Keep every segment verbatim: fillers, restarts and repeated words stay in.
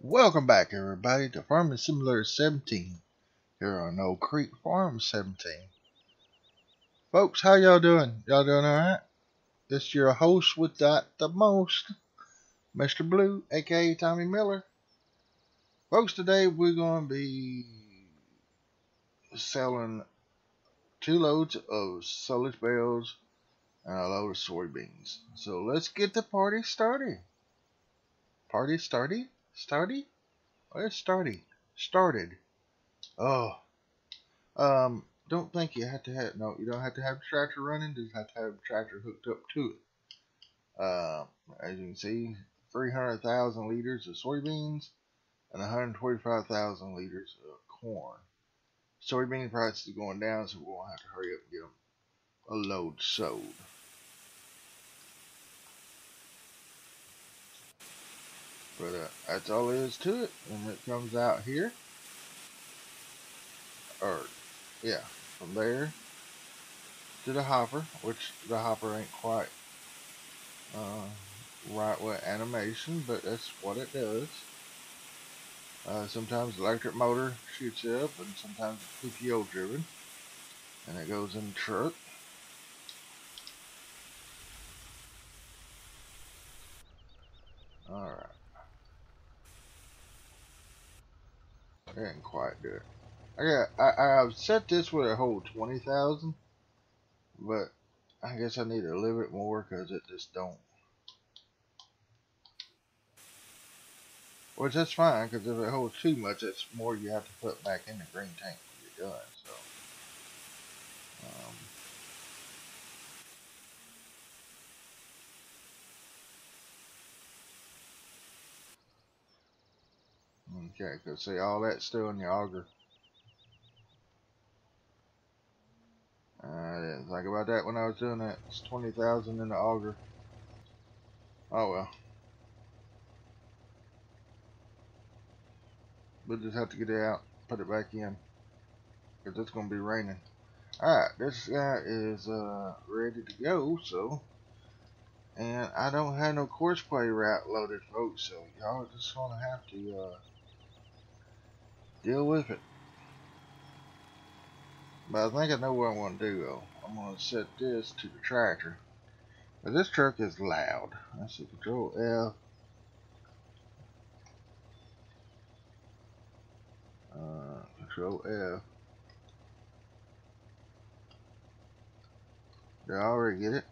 Welcome back, everybody, to Farming Simulator seventeen here on No Creek Farms seventeen. Folks, how y'all doing? Y'all doing alright? This is your host with that the most, Mister Blue, aka Tommy Miller. Folks, today we're going to be selling two loads of silage bales and a load of soybeans. So let's get the party started. Party started? Started? Where's started? Started. Oh. Um, don't think you have to have, no, you don't have to have the tractor running, just have to have the tractor hooked up to it. Uh, as you can see, three hundred thousand liters of soybeans and one hundred twenty-five thousand liters of corn. Soybean prices are going down, so we'll have to hurry up and get them a load sold. But uh, that's all there is to it when it comes out here. Or, yeah, from there to the hopper, which the hopper ain't quite uh, right with animation, but that's what it does. Uh, sometimes the electric motor shoots up, and sometimes it's P T O driven, and it goes in the truck. Alright. I didn't quite do it. I got, I, I've set this with a whole twenty thousand, but I guess I need a little bit more because it just don't. Which that's fine, because if it holds too much, it's more you have to put back in the green tank when you're done. So, um, okay, because see, all that's still in the auger. I didn't think about that when I was doing that. It's twenty thousand in the auger. Oh well. We'll just have to get it out, put it back in, because it's going to be raining. Alright, this guy is uh, ready to go, so. And I don't have no course play route loaded, folks, so y'all just going to have to uh, deal with it. But I think I know what I want to do, though. I'm going to set this to the tractor. But this truck is loud. Let's see, Control F. Uh, Control F. Did I already get it?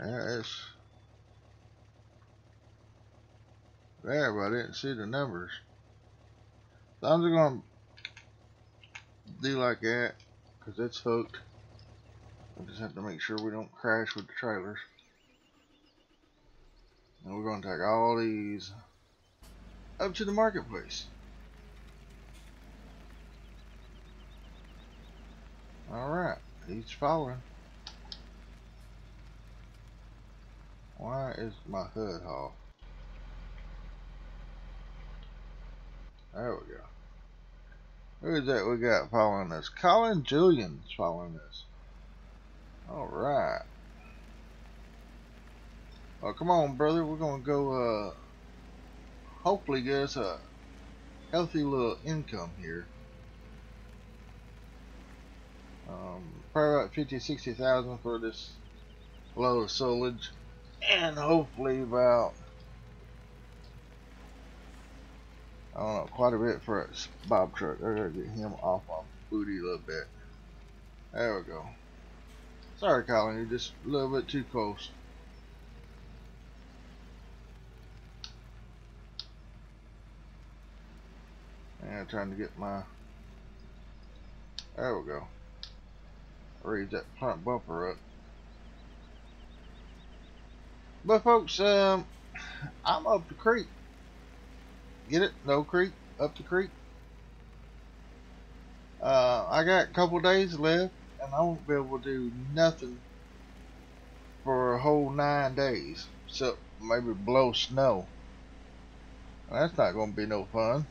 There it is. There, but I didn't see the numbers. So I'm just going to do like that, because it's hooked. We just have to make sure we don't crash with the trailers. And we're going to take all these up to the marketplace. Alright, he's following. Why is my hood off? There we go. Who is that we got following us? Colin Julian is following us. Alright. Well, come on, brother. We're going to go, uh, hopefully get us a healthy little income here. Um, probably about fifty, sixty thousand for this load of silage. And hopefully about, I don't know, quite a bit for a Bob Turk. I gotta get him off my booty a little bit. There we go. Sorry, Colin, you're just a little bit too close. And I'm trying to get my, there we go. Raise that front bumper up. But folks, um, I'm up the creek. Get it? No creek. Up the creek. Uh, I got a couple days left, and I won't be able to do nothing for a whole nine days, except maybe blow snow. That's not going to be no fun.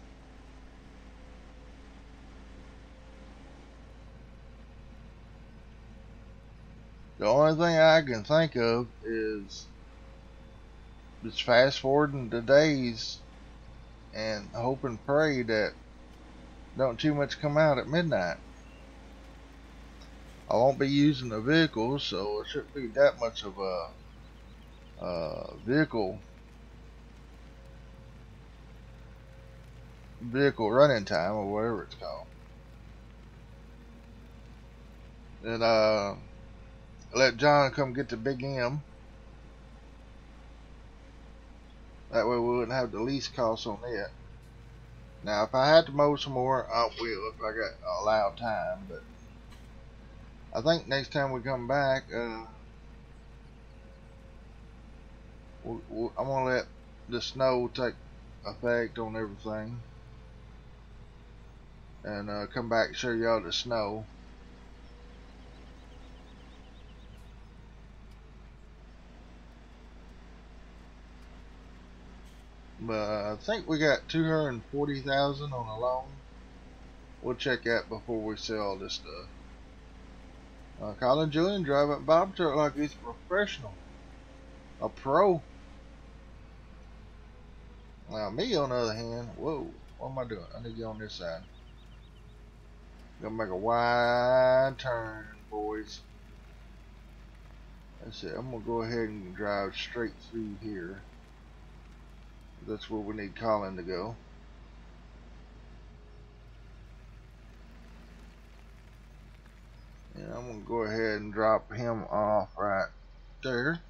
The only thing I can think of is just fast forwarding the days and hope and pray that don't too much come out at midnight. I won't be using the vehicle, so it shouldn't be that much of a uh, vehicle vehicle running time or whatever it's called. And uh, let John come get the Big M. That way we wouldn't have the least cost on it. Now, if I had to mow some more, I will if I got allowed time. But I think next time we come back, uh, we'll, we'll, I'm gonna let the snow take effect on everything, and uh, come back and show y'all the snow. But uh, I think we got two hundred forty thousand on a loan. We'll check that before we sell all this stuff. Uh, Colin Julian driving Bob Turk like he's a professional, a pro. Now me on the other hand, whoa, what am I doing? I need you on this side. Gonna make a wide turn, boys. That's it. I'm gonna go ahead and drive straight through here. That's where we need Colin to go. And I'm going to go ahead and drop him off right there.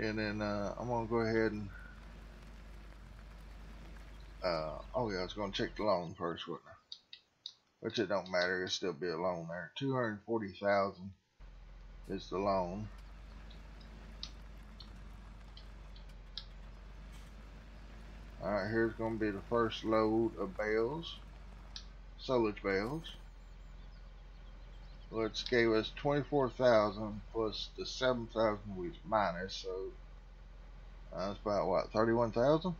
And then uh, I'm going to go ahead and... Uh, oh yeah, I was going to check the loan first, wouldn't I? Which it don't matter, it'll still be a loan there. two hundred forty thousand dollars is the loan. Alright, here's going to be the first load of bales. Silage bales. Which gave us twenty-four thousand plus the seven thousand we minus, so that's about what, thirty-one thousand?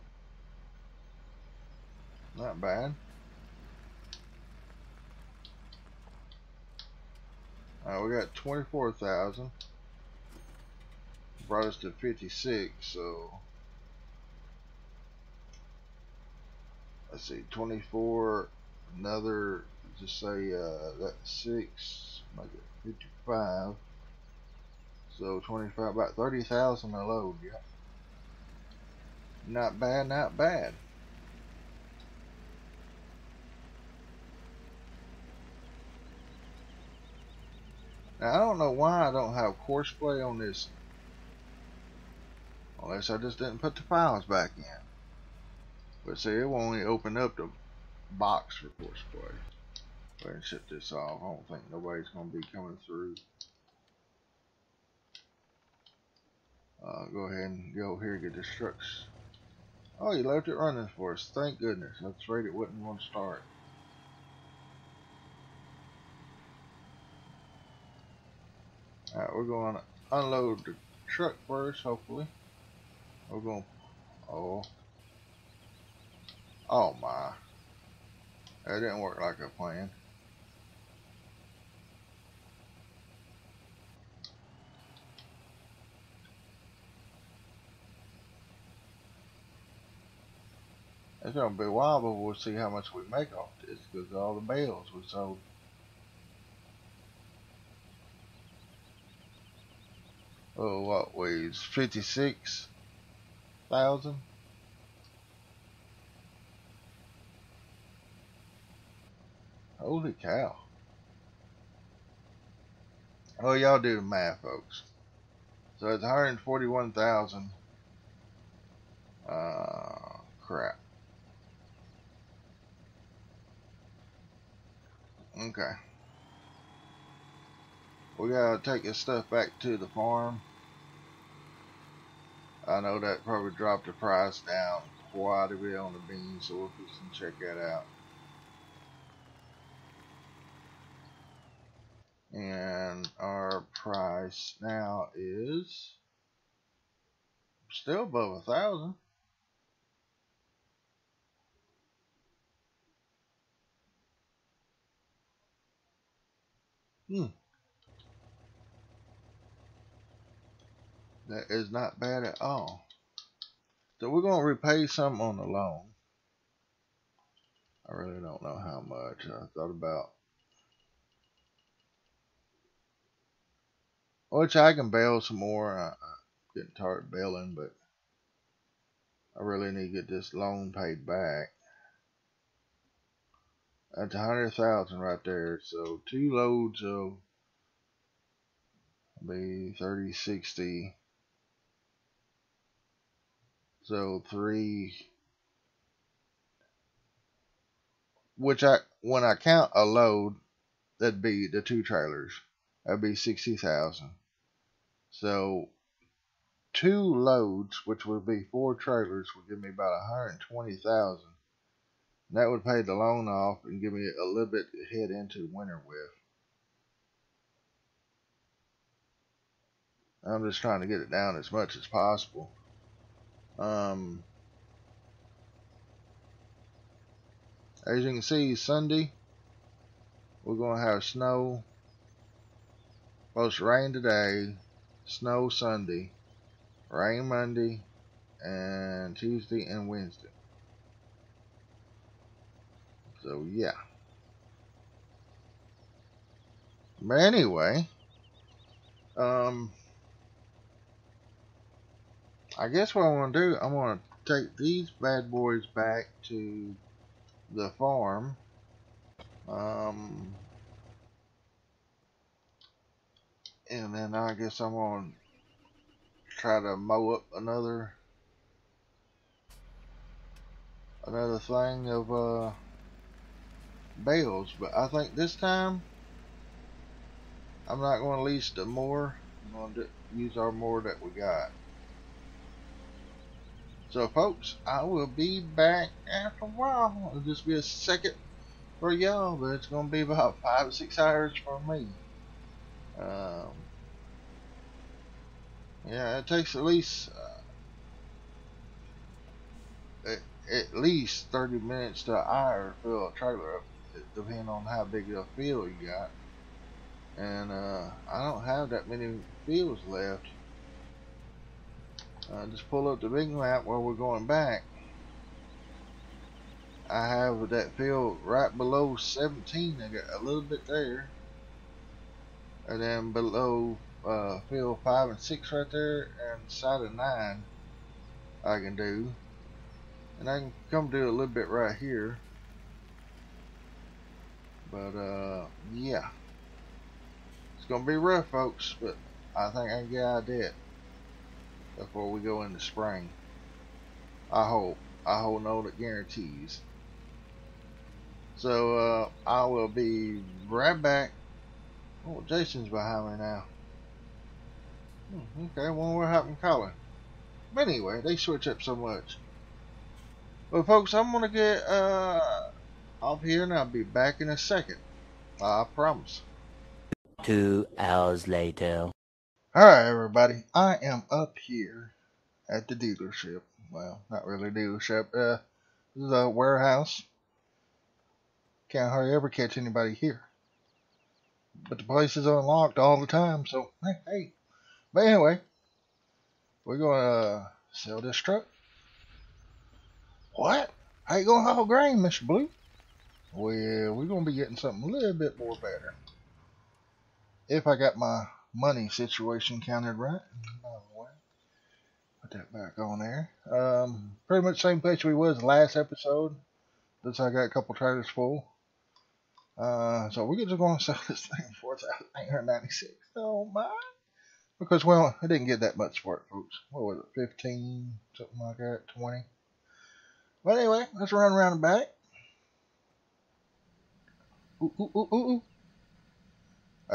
Not bad. Alright, we got twenty-four thousand. Brought us to fifty-six, so let's see, twenty-four, another, just say uh, that's six, make it fifty-five. So twenty-five, about thirty thousand a load, yeah. Not bad, not bad. Now I don't know why I don't have horseplay on this, unless I just didn't put the files back in. But see, it will only open up the box for horseplay. Go ahead and shut this off. I don't think nobody's going to be coming through. Uh, go ahead and go here and get the trucks. Oh, he left it running for us. Thank goodness. I was afraid it wouldn't want to start. Alright, we're going to unload the truck first, hopefully. We're going to... Oh... Oh my, that didn't work like I planned. It's gonna be a while before we'll see how much we make off this because of all the bales we sold. Oh, what weighs fifty-six thousand? Holy cow. Oh, y'all do the math, folks. So it's one hundred forty-one thousand. Uh, crap. Okay. We gotta take this stuff back to the farm. I know that probably dropped the price down quite a bit on the beans, so we'll fix and check that out. And our price now is still above a thousand. Hmm. That is not bad at all. So we're going to repay some on the loan. I really don't know how much. I thought about, which I can bail some more. I, I'm getting tired of bailing, but I really need to get this loan paid back. That's a hundred thousand right there. So two loads of be thirty sixty. So three, which I when I count a load, that'd be the two trailers. That'd be sixty thousand. So two loads, which would be four trailers, would give me about a hundred and twenty thousand. That would pay the loan off and give me a little bit to head into winter with. I'm just trying to get it down as much as possible. Um, as you can see, Sunday we're going to have snow. Supposed to rain today, snow Sunday, rain Monday, and Tuesday and Wednesday. So yeah. But anyway, um, I guess what I want to do, I want to take these bad boys back to the farm. Um, and then I guess I'm going to try to mow up another, another thing of, uh, bales, but I think this time I'm not going to lease the mower. I'm going to use our mower that we got. So folks, I will be back after a while. It'll just be a second for y'all, but it's going to be about five or six hours for me. Um, yeah, it takes at least uh, at, at least thirty minutes to an hour to fill a trailer up, depending on how big a field you got. And uh, I don't have that many fields left. Uh, just pull up the big map where we're going back. I have that field right below seventeen. I got a little bit there, and then below uh, field five and six right there, and side of nine I can do, and I can come do a little bit right here. But uh, yeah, it's gonna be rough, folks. But I think I can get out of it before we go into spring. I hope. I hold no guarantees. So uh, I will be right back. Oh, Jason's behind me now. Hmm, okay, well, we're helping Colin. But anyway, they switch up so much. Well, folks, I'm gonna get uh. off here, and I'll be back in a second. I promise. Two hours later. Alright, everybody. I am up here at the dealership. Well, not really a dealership. Uh, this is a warehouse. Can't hardly ever catch anybody here. But the place is unlocked all the time, so hey. hey. But anyway, we're going to sell this truck. What? How you going to haul grain, Mister Blue? Well, we're going to be getting something a little bit more better. If I got my money situation counted right. Put that back on there. Um, pretty much same place we was last episode. That's I got a couple trailers full. Uh, so we're just going to sell this thing for eight hundred ninety-six dollars. Don't mind. Because, well, I didn't get that much for it, folks. What was it? fifteen, something like that, twenty. But anyway, let's run around and back. Ooh, ooh, ooh, ooh, ooh.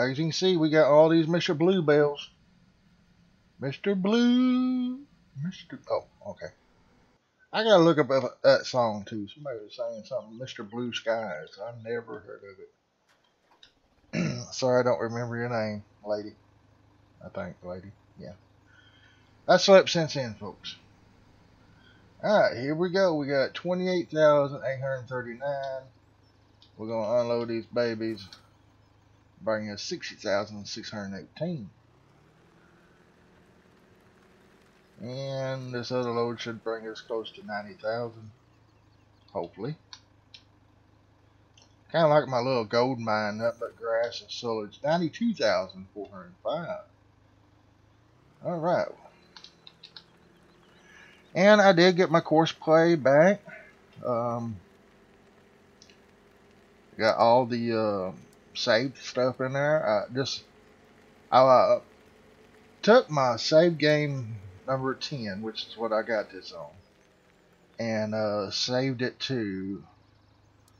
As you can see, we got all these Mister Blue bells. Mister Blue. Mister Oh, okay. I gotta look up that song too. Somebody was saying something, Mister Blue Skies. I never heard of Sorry, I don't remember your name, lady. I think, lady. Yeah. I slept since then, folks. Alright, here we go. We got twenty-eight thousand eight hundred thirty-nine. We're going to unload these babies, bringing us sixty thousand six hundred eighteen. And this other load should bring us close to ninety thousand. Hopefully. Kind of like my little gold mine, nothing but grass and silage. ninety-two thousand four hundred five. Alright. And I did get my course play back. Um, got all the uh, saved stuff in there. I just I uh, took my save game number ten, which is what I got this on, and uh, saved it to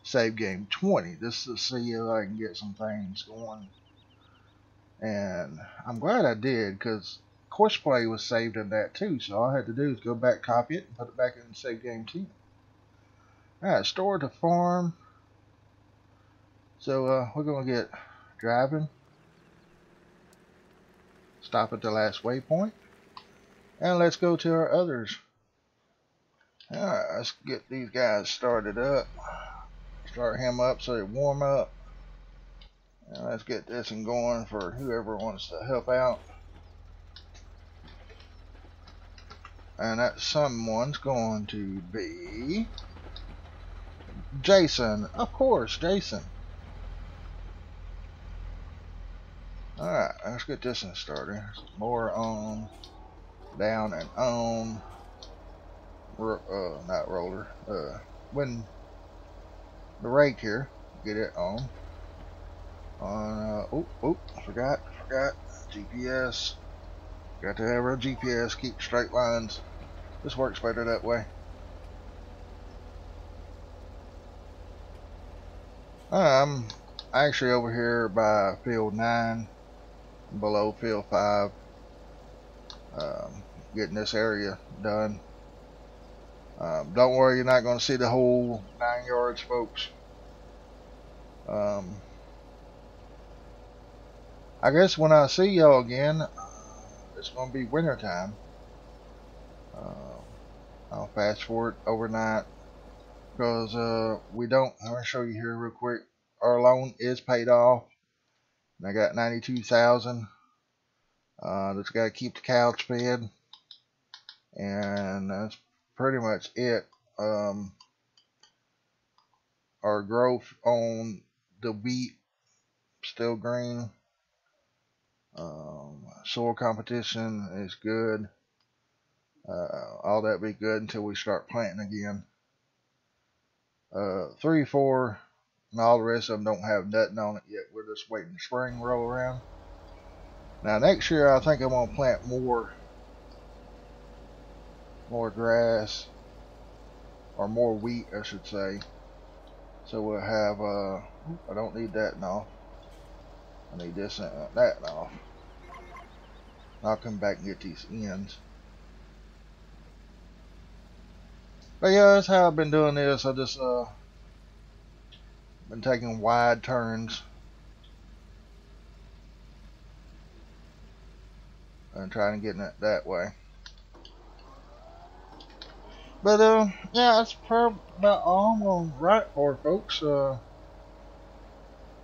save game twenty. Just to see if I can get some things going. And I'm glad I did, because course play was saved in that too, so all I had to do is go back, copy it, and put it back in save game ten. Alright, store to farm. So uh, we're going to get driving, stop at the last waypoint, and let's go to our others. Alright, let's get these guys started up, start him up so they warm up, and let's get this and going for whoever wants to help out. And that someone's going to be Jason. Of course, Jason. Alright, let's get this one started. More on, down and on. Ro uh, not roller. Uh, when the rake here, get it on. On, uh, oop, oop, forgot, forgot. G P S. Got to have our G P S, keep straight lines. This works better that way. I'm actually over here by field nine, below field five, um, getting this area done. Um, don't worry, you're not going to see the whole nine yards, folks. Um, I guess when I see y'all again, it's going to be winter time. Uh, I'll fast forward overnight because uh, we don't. I'm going to show you here real quick. Our loan is paid off, and I got ninety-two thousand. Uh, just got to keep the cows fed, and that's pretty much it. Um, our growth on the wheat still green. Um, soil competition is good. Uh, all that be good until we start planting again. Uh, three, four, and all the rest of them don't have nothing on it yet. We're just waiting the spring roll around. Now next year, I think I'm gonna plant more, more grass, or more wheat, I should say. So we'll have. Uh, I don't need that now. I need this and that and off. I'll come back and get these ends. But yeah, that's how I've been doing this. I just uh been taking wide turns and trying to get it that way. But uh, yeah, that's probably about all I'm gonna write for, folks. Uh,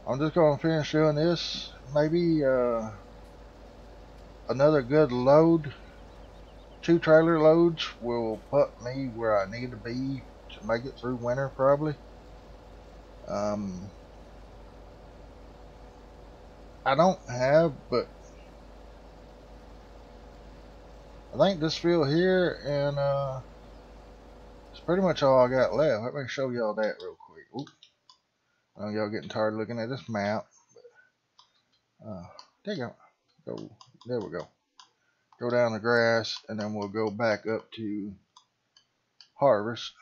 I'm just gonna finish doing this. Maybe uh, another good load, two trailer loads, will put me where I need to be to make it through winter, probably. Um, I don't have, but I think this field here, and uh, it's pretty much all I got left. Let me show y'all that real quick. Oop. I know y'all getting tired looking at this map. But, uh, there you go. go. There we go. Go down the grass, and then we'll go back up to harvest.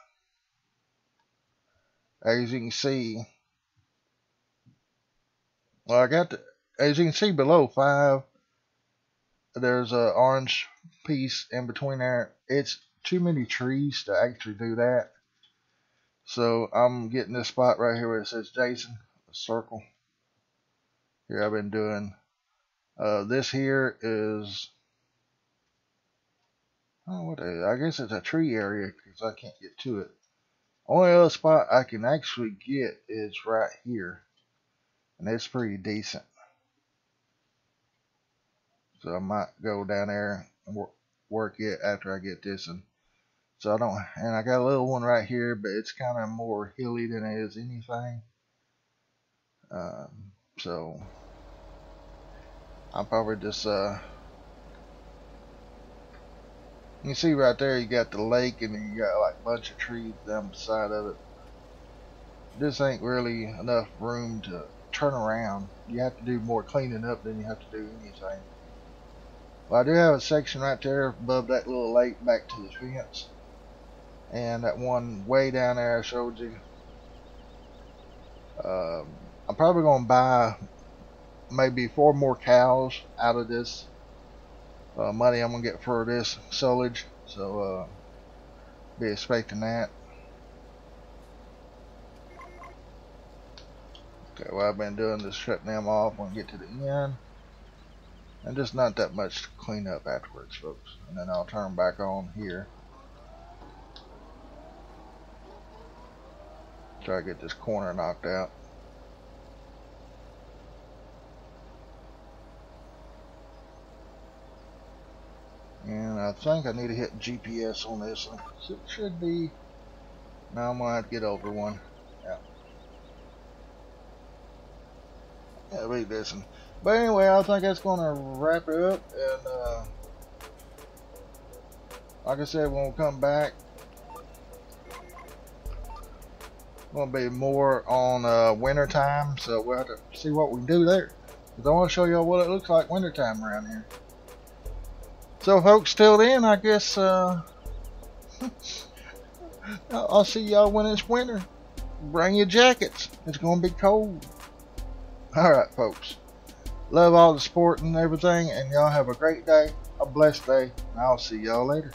As you can see, well, I got the, as you can see below five, there's a orange piece in between there. It's too many trees to actually do that. So I'm getting this spot right here where it says Jason, a circle. Here I've been doing, uh, this here is, oh, what is it? I guess it's a tree area because I can't get to it. Only other spot I can actually get is right here, and it's pretty decent. So I might go down there and work, work it after I get this one. So I don't, and I got a little one right here, but it's kind of more hilly than it is anything. Um, so I'm probably just, uh, you can see right there you got the lake, and then you got like a bunch of trees down beside of it. This ain't really enough room to turn around. You have to do more cleaning up than you have to do anything. Well, I do have a section right there above that little lake back to the fence. And that one way down there I showed you. Um, I'm probably going to buy maybe four more cows out of this uh, money I'm going to get for this silage. So, uh, be expecting that. Okay, what I've been doing is stripping them off when I get to the end. And just not that much to clean up afterwards, folks. And then I'll turn back on here. Try to get this corner knocked out. And I think I need to hit G P S on this one. It should be. Now I'm going to have to get over one. Yeah. Yeah, read this one. But anyway, I think that's going to wrap it up, and uh, like I said, when we come back, going to be more on uh, winter time, so we'll have to see what we can do there. Because I want to show y'all what it looks like winter time around here. So folks, till then, I guess uh, I'll see y'all when it's winter. Bring your jackets. It's going to be cold. All right, folks. Love all the sport and everything, and y'all have a great day, a blessed day, and I'll see y'all later.